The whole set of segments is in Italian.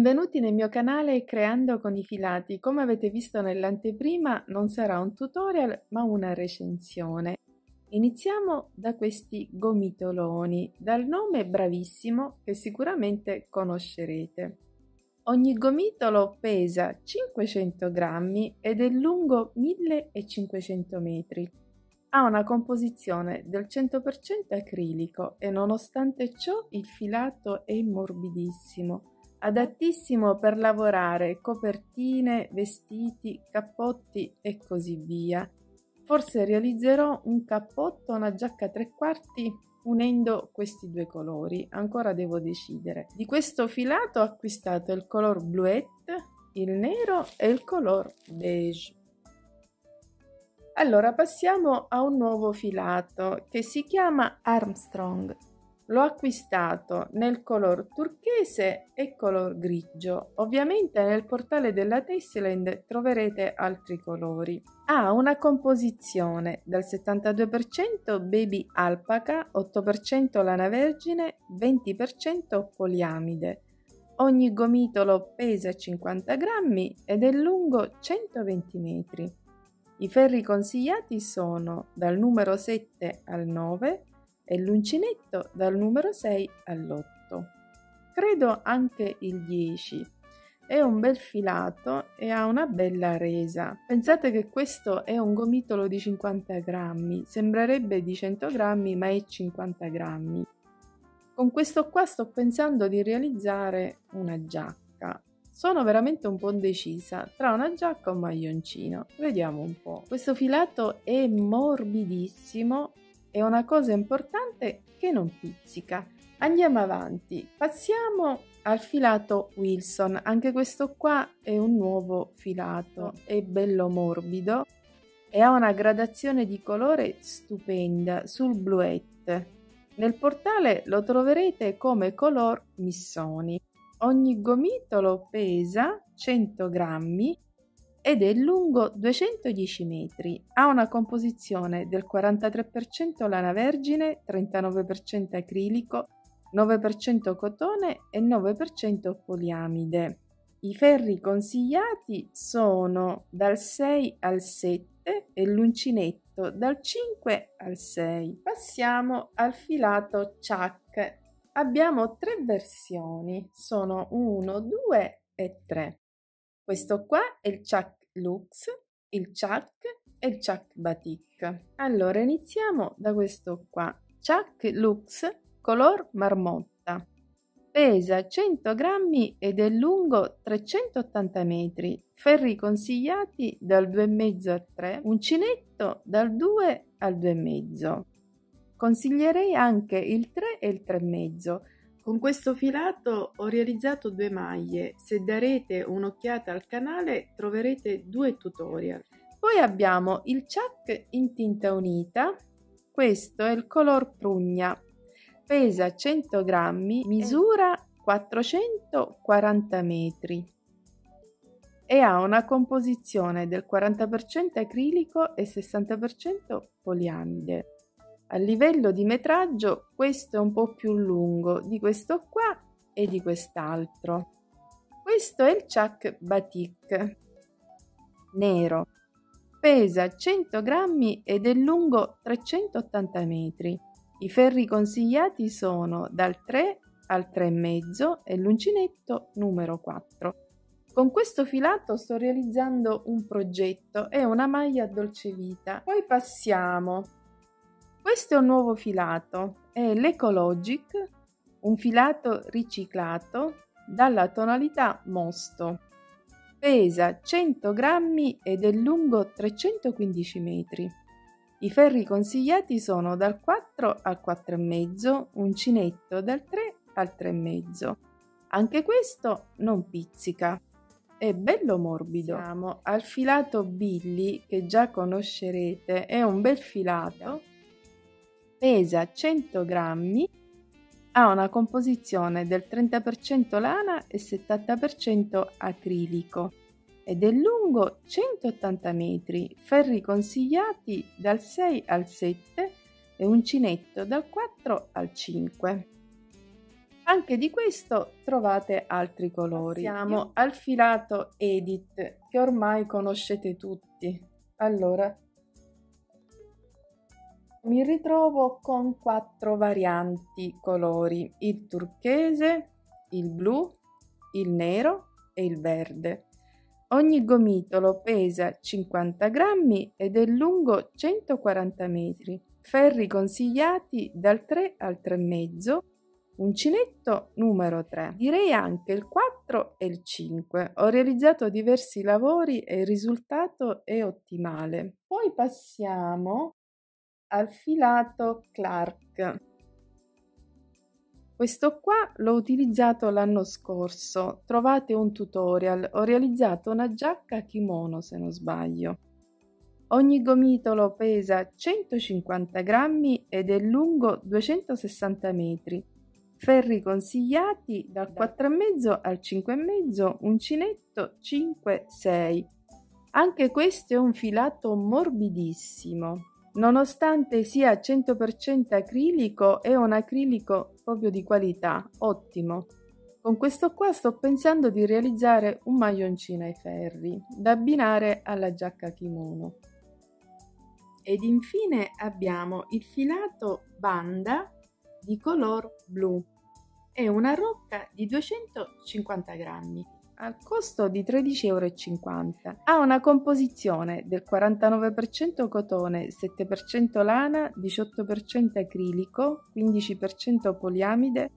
Benvenuti nel mio canale Creando con i filati. Come avete visto nell'anteprima non sarà un tutorial ma una recensione. Iniziamo da questi gomitoloni, dal nome Bravissimo che sicuramente conoscerete. Ogni gomitolo pesa 500 grammi ed è lungo 1500 metri. Ha una composizione del 100% acrilico e nonostante ciò il filato è morbidissimo, adattissimo per lavorare copertine, vestiti, cappotti e così via. Forse realizzerò un cappotto, una giacca 3/4 unendo questi due colori, ancora devo decidere. Di questo filato ho acquistato il color bluette, il nero e il color beige. Allora passiamo a un nuovo filato che si chiama Armstrong. L'ho acquistato nel color turchese e color grigio. Ovviamente nel portale della Tessiland troverete altri colori. Ha una composizione dal 72% baby alpaca, 8% lana vergine, 20% poliamide. Ogni gomitolo pesa 50 grammi ed è lungo 120 metri. I ferri consigliati sono dal numero 7 al 9, e l'uncinetto dal numero 6 all'8, credo anche il 10. È un bel filato e ha una bella resa. Pensate che questo è un gomitolo di 50 grammi, sembrerebbe di 100 grammi ma è 50 grammi. Con questo qua sto pensando di realizzare una giacca. Sono veramente un po' indecisa tra una giacca e un maglioncino, vediamo un po'. Questo filato è morbidissimo. È una cosa importante che non pizzica. Andiamo avanti, passiamo al filato Wilson. Anche questo qua è un nuovo filato, è bello morbido e ha una gradazione di colore stupenda sul bluette. Nel portale lo troverete come color Missoni. Ogni gomitolo pesa 100 grammi ed è lungo 210 metri, ha una composizione del 43% lana vergine, 39% acrilico, 9% cotone e 9% poliamide. I ferri consigliati sono dal 6 al 7 e l'uncinetto dal 5 al 6. Passiamo al filato Chuck. Abbiamo tre versioni, sono 1, 2 e 3. Questo qua è il Chuck Lux, il Chuck e il Chuck Batik. Allora iniziamo da questo qua, Chuck Lux color marmotta. Pesa 100 grammi ed è lungo 380 metri, ferri consigliati dal 2,5 al 3, uncinetto dal 2 al 2,5. Consiglierei anche il 3 e il 3,5. Con questo filato ho realizzato due maglie, se darete un'occhiata al canale troverete due tutorial. Poi abbiamo il Chuck in tinta unita, questo è il color prugna, pesa 100 grammi, misura 440 metri e ha una composizione del 40% acrilico e 60% poliamide. A livello di metraggio questo è un po' più lungo di questo qua e di quest'altro. Questo è il Chuck Batik nero, pesa 100 grammi ed è lungo 380 metri. I ferri consigliati sono dal 3 al 3,5 e l'uncinetto numero 4. Con questo filato sto realizzando un progetto, è una maglia dolcevita. Poi passiamo. Questo è un nuovo filato, è l'Ecologic, un filato riciclato dalla tonalità mosto. Pesa 100 grammi ed è lungo 315 metri. I ferri consigliati sono dal 4 al 4,5, uncinetto dal 3 al 3,5. Anche questo non pizzica, è bello morbido. Siamo al filato Billy che già conoscerete, è un bel filato. Pesa 100 grammi, ha una composizione del 30% lana e 70% acrilico ed è lungo 180 metri, ferri consigliati dal 6 al 7 e uncinetto dal 4 al 5. Anche di questo trovate altri colori. Siamo al filato Edit, che ormai conoscete tutti. Allora, mi ritrovo con 4 varianti colori: il turchese, il blu, il nero e il verde. Ogni gomitolo pesa 50 grammi ed è lungo 140 metri. Ferri consigliati dal 3 al 3,5, uncinetto numero 3. Direi anche il 4 e il 5. Ho realizzato diversi lavori e il risultato è ottimale. Poi passiamo al filato Clark. Questo qua l'ho utilizzato l'anno scorso, trovate un tutorial, ho realizzato una giacca kimono se non sbaglio. Ogni gomitolo pesa 150 grammi ed è lungo 260 metri. Ferri consigliati dal 4,5 al 5,5, uncinetto 5-6. Anche questo è un filato morbidissimo. Nonostante sia 100% acrilico, è un acrilico proprio di qualità, ottimo. Con questo qua sto pensando di realizzare un maglioncino ai ferri, da abbinare alla giacca kimono. Ed infine abbiamo il filato banda di color blu. È una rocca di 250 grammi. Al costo di 13,50 €. Ha una composizione del 49% cotone, 7% lana, 18% acrilico, 15% poliamide,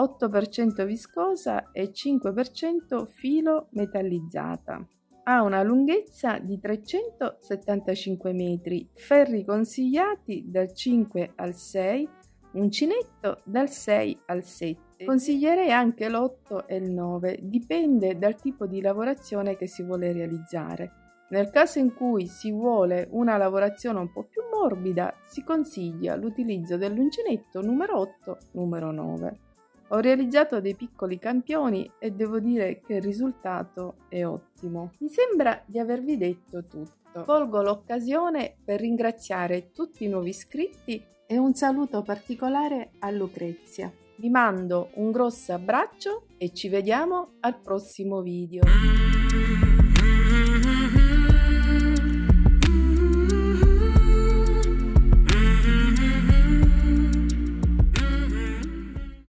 8% viscosa e 5% filo metallizzata. Ha una lunghezza di 375 metri, ferri consigliati dal 5 al 6, uncinetto dal 6 al 7. Consiglierei anche l'8 e il 9, dipende dal tipo di lavorazione che si vuole realizzare. Nel caso in cui si vuole una lavorazione un po' più morbida, si consiglia l'utilizzo dell'uncinetto numero 8, numero 9. Ho realizzato dei piccoli campioni e devo dire che il risultato è ottimo. Mi sembra di avervi detto tutto. Colgo l'occasione per ringraziare tutti i nuovi iscritti e un saluto particolare a Lucrezia. Vi mando un grosso abbraccio e ci vediamo al prossimo video.